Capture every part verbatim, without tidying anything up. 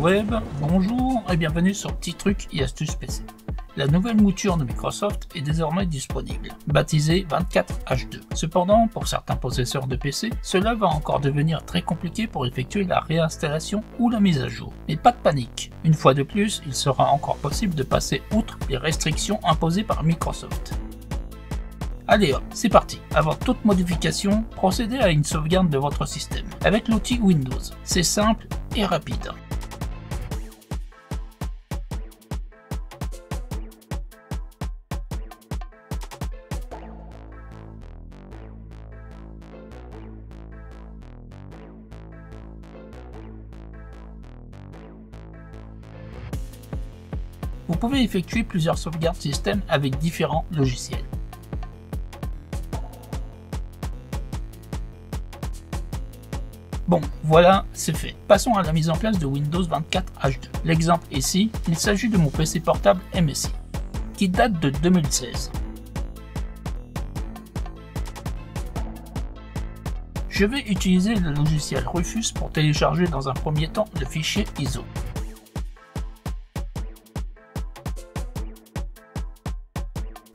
web, bonjour et bienvenue sur Ptits trucs et astuces P C. La nouvelle mouture de Microsoft est désormais disponible, baptisée vingt-quatre H deux. Cependant, pour certains possesseurs de P C, cela va encore devenir très compliqué pour effectuer la réinstallation ou la mise à jour. Mais pas de panique, une fois de plus, il sera encore possible de passer outre les restrictions imposées par Microsoft. Allez hop, c'est parti. Avant toute modification, procédez à une sauvegarde de votre système avec l'outil Windows. C'est simple et rapide. Vous pouvez effectuer plusieurs sauvegardes système avec différents logiciels. Bon, voilà, c'est fait. Passons à la mise en place de Windows vingt-quatre H deux. L'exemple ici, il s'agit de mon P C portable M S I, qui date de deux mille seize. Je vais utiliser le logiciel Rufus pour télécharger dans un premier temps le fichier I S O.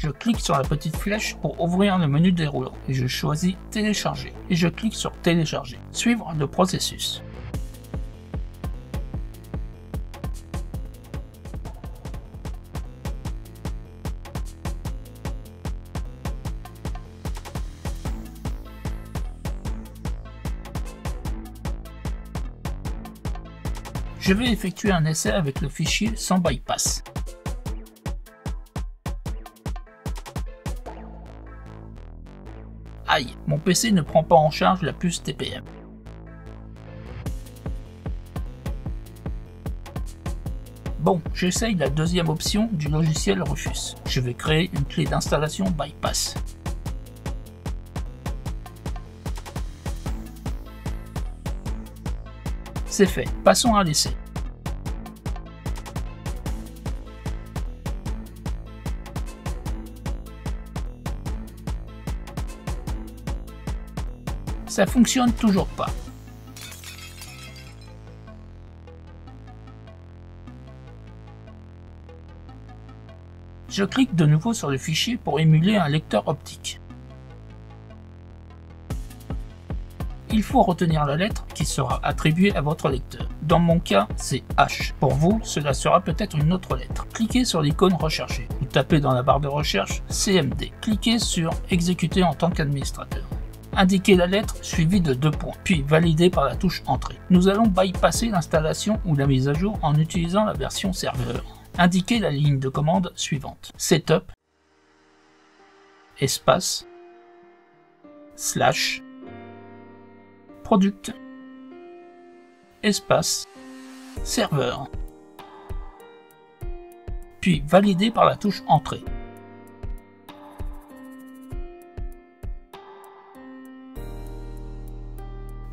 Je clique sur la petite flèche pour ouvrir le menu déroulant et je choisis télécharger et je clique sur télécharger. Suivre le processus. Je vais effectuer un essai avec le fichier sans bypass. Aïe, mon P C ne prend pas en charge la puce T P M. Bon, j'essaye la deuxième option du logiciel Rufus. Je vais créer une clé d'installation bypass. C'est fait, passons à l'essai. Ça fonctionne toujours pas. Je clique de nouveau sur le fichier pour émuler un lecteur optique. Il faut retenir la lettre qui sera attribuée à votre lecteur. Dans mon cas, c'est H. Pour vous, cela sera peut-être une autre lettre. Cliquez sur l'icône recherchée. Vous tapez dans la barre de recherche C M D. Cliquez sur Exécuter en tant qu'administrateur. Indiquez la lettre suivie de deux points, puis validez par la touche Entrée. Nous allons bypasser l'installation ou la mise à jour en utilisant la version serveur. Indiquez la ligne de commande suivante. Setup, espace, slash, product, espace, serveur. Puis validez par la touche Entrée.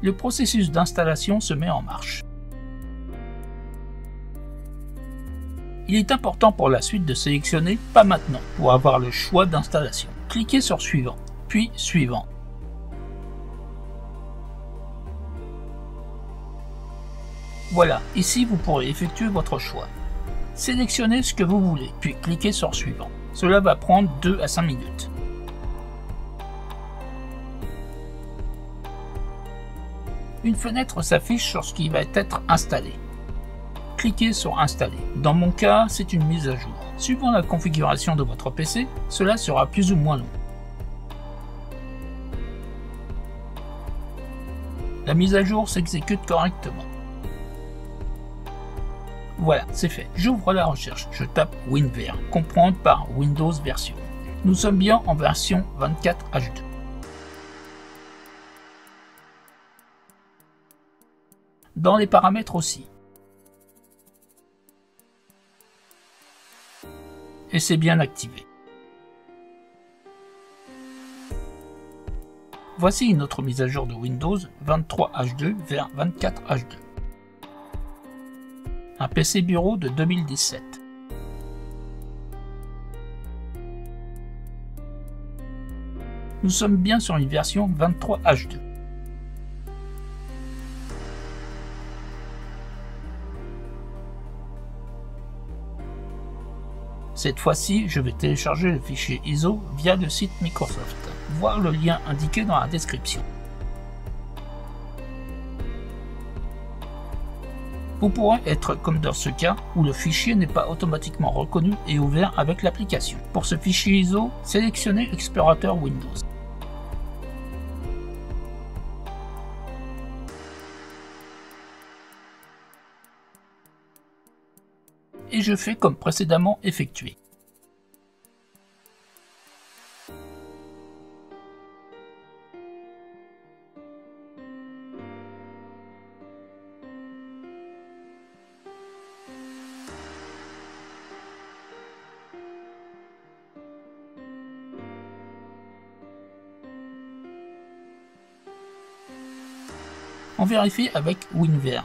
Le processus d'installation se met en marche. Il est important pour la suite de sélectionner « Pas maintenant » pour avoir le choix d'installation. Cliquez sur « Suivant » puis « Suivant ». Voilà, ici vous pourrez effectuer votre choix. Sélectionnez ce que vous voulez, puis cliquez sur « Suivant ». Cela va prendre deux à cinq minutes. Une fenêtre s'affiche sur ce qui va être installé. Cliquez sur Installer. Dans mon cas, c'est une mise à jour. Suivant la configuration de votre P C, cela sera plus ou moins long. La mise à jour s'exécute correctement. Voilà, c'est fait. J'ouvre la recherche. Je tape WinVer, comprendre par Windows version. Nous sommes bien en version vingt-quatre H deux. Dans les paramètres aussi. Et c'est bien activé. Voici une autre mise à jour de Windows vingt-trois H deux vers vingt-quatre H deux. Un P C bureau de deux mille dix-sept. Nous sommes bien sur une version vingt-trois H deux. Cette fois-ci, je vais télécharger le fichier I S O via le site Microsoft. Voir le lien indiqué dans la description. Vous pourrez être comme dans ce cas où le fichier n'est pas automatiquement reconnu et ouvert avec l'application. Pour ce fichier I S O, sélectionnez Explorateur Windows. Et je fais comme précédemment effectué. On vérifie avec WinVer.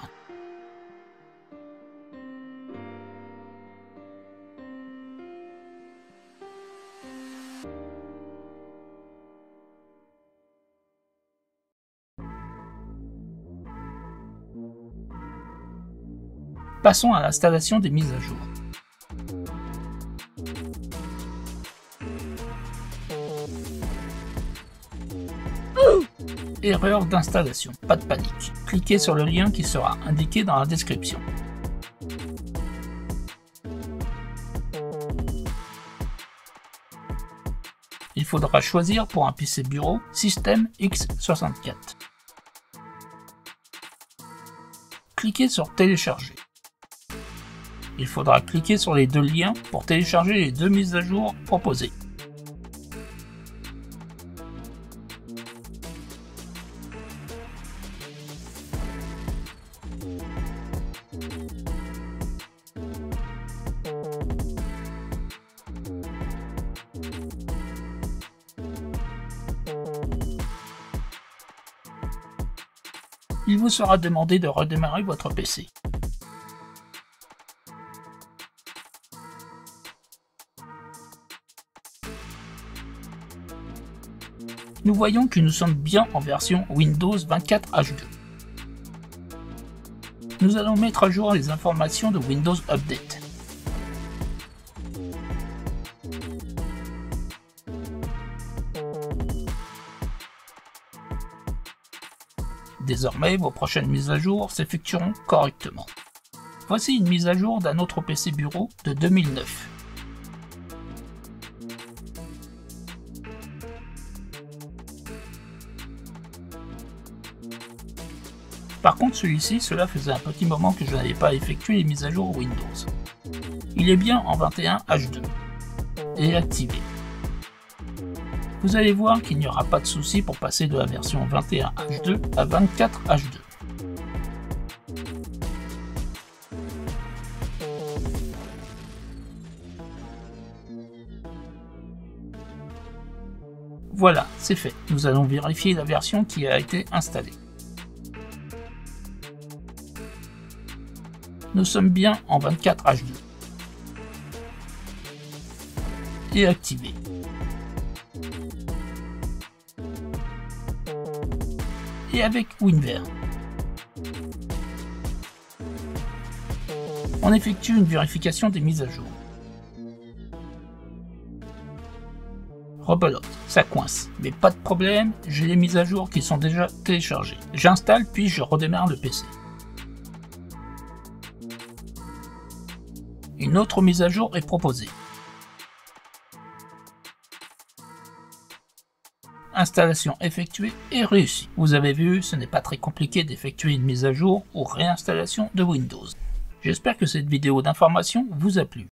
Passons à l'installation des mises à jour. Erreur d'installation, pas de panique. Cliquez sur le lien qui sera indiqué dans la description. Il faudra choisir pour un P C bureau Système X soixante-quatre. Cliquez sur Télécharger. Il faudra cliquer sur les deux liens pour télécharger les deux mises à jour proposées. Il vous sera demandé de redémarrer votre P C. Nous voyons que nous sommes bien en version Windows vingt-quatre H deux. Nous allons mettre à jour les informations de Windows Update. Désormais, vos prochaines mises à jour s'effectueront correctement. Voici une mise à jour d'un autre P C bureau de deux mille neuf. Par contre, celui-ci, cela faisait un petit moment que je n'avais pas effectué les mises à jour Windows. Il est bien en vingt et un H deux et activé. Vous allez voir qu'il n'y aura pas de souci pour passer de la version vingt et un H deux à vingt-quatre H deux. Voilà, c'est fait. Nous allons vérifier la version qui a été installée. Nous sommes bien en vingt-quatre H deux. Et activé. Et avec WinVer. On effectue une vérification des mises à jour. Rebelote, ça coince. Mais pas de problème, j'ai les mises à jour qui sont déjà téléchargées. J'installe puis je redémarre le P C. Une autre mise à jour est proposée. Installation effectuée et réussie. Vous avez vu, ce n'est pas très compliqué d'effectuer une mise à jour ou réinstallation de Windows. J'espère que cette vidéo d'information vous a plu.